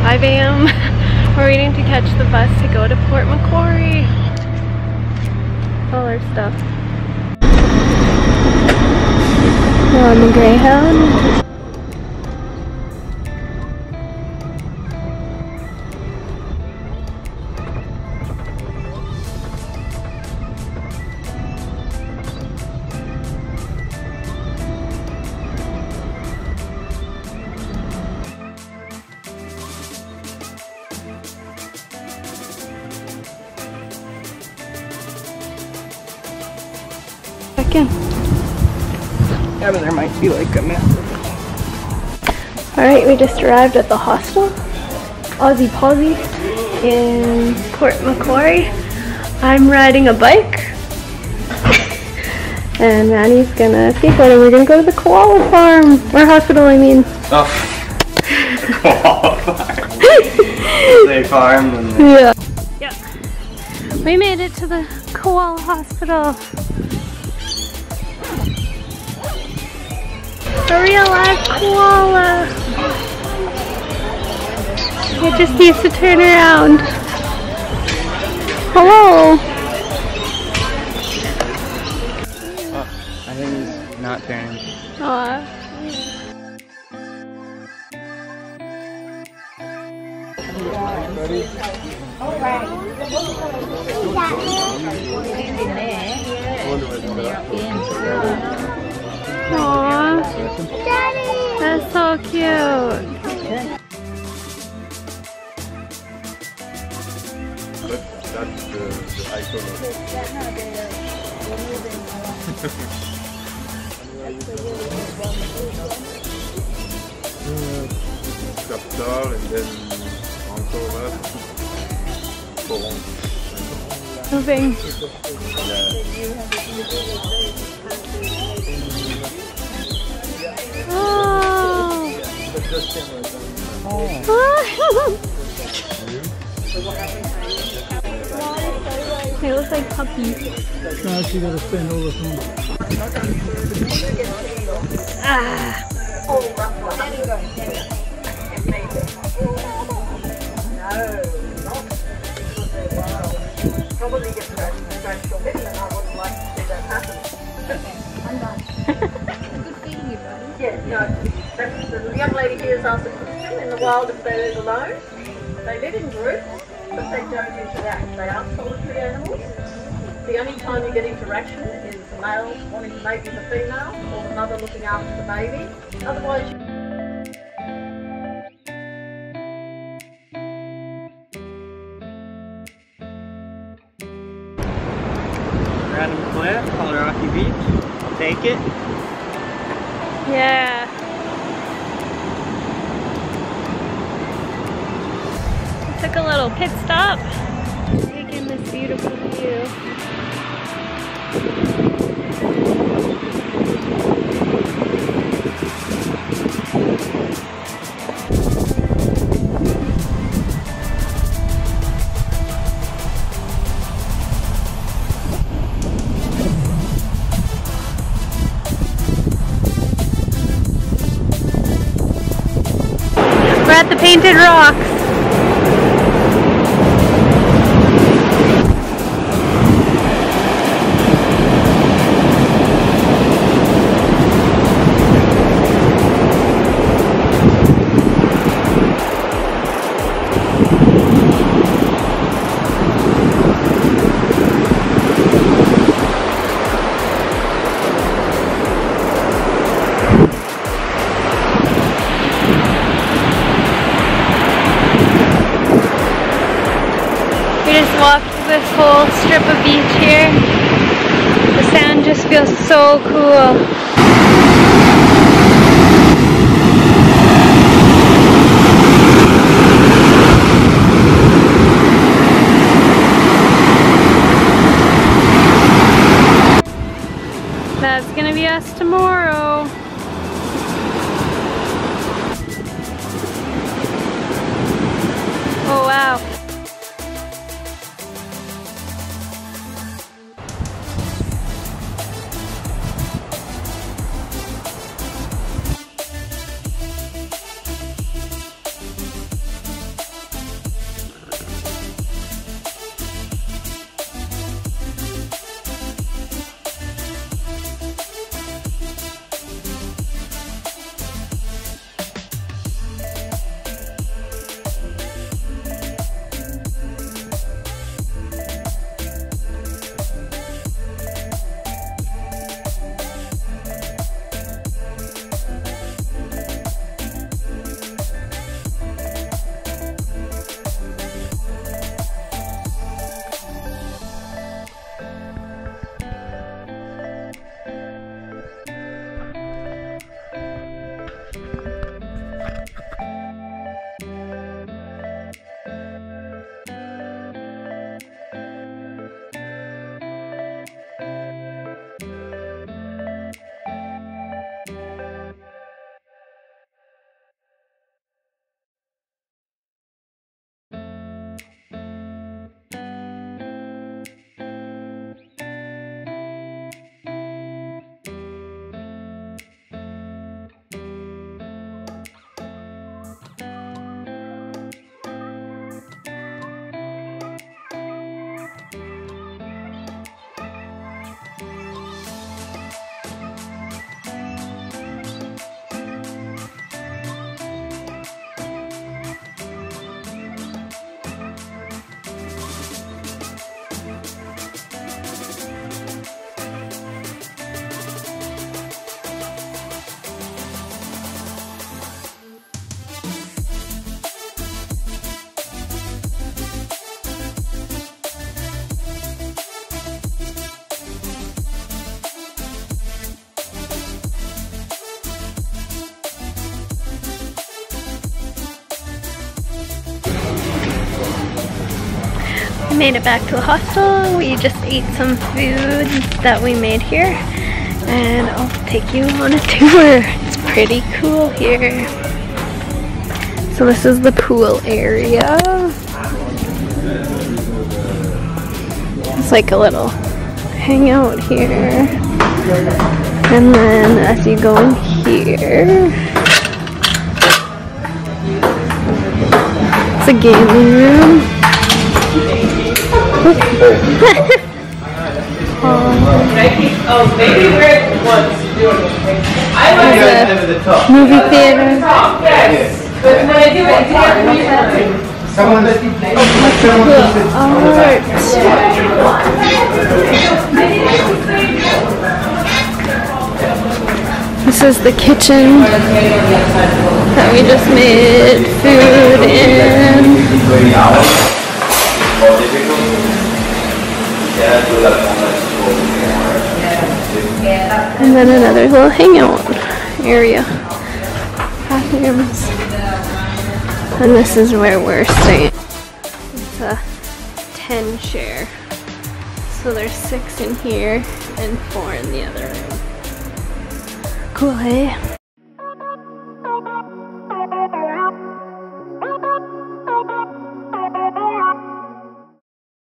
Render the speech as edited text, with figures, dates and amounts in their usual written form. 5 a.m. We're waiting to catch the bus to go to Port Macquarie. All our stuff. We're on the Greyhound. In. Yeah, but there might be like a mess. Alright, we just arrived at the hostel, Ozzie Pozzie, in Port Macquarie. I'm riding a bike, and Manny's gonna skateboard, and we're gonna go to the koala farm, or hospital, I mean. Oh, the koala farm. They farm and they... Yeah. Yep. We made it to the koala hospital. A real live koala. It just needs to turn around. Hello. Oh, I think he's not turning. Aw. Aww. Daddy. That's so cute. That's the icon. Capital and then Encore. Moving. Oh. They look like puppies. Now she gotta spend all the time. Ah. Probably get I wouldn't like to see that happen. I'm not. Yeah, no. The young lady here is asked a question. In the wild, if they live alone, they live in groups, but they don't interact. They are solitary animals. The only time you get interaction is the male wanting to mate with the female, or the mother looking after the baby. Otherwise, you... Random cliff called Rocky Beach. I'll take it. Yeah. Took a little pit stop. Take in this beautiful view. We're at the Painted Rocks. This whole strip of beach here. The sand just feels so cool. That's gonna be us tomorrow. Oh wow. made it back to the hostel. We just ate some food that we made here, and I'll take you on a tour. It's pretty cool here. So this is the pool area. It's like a little hangout here. And then as you go in here, it's a gaming room. There's a movie theater. But when I do it, This is the kitchen that we just made food in. And then another little hangout area. Bathrooms. And this is where we're staying. It's a 10 share. So there's 6 in here and 4 in the other room. Cool, hey?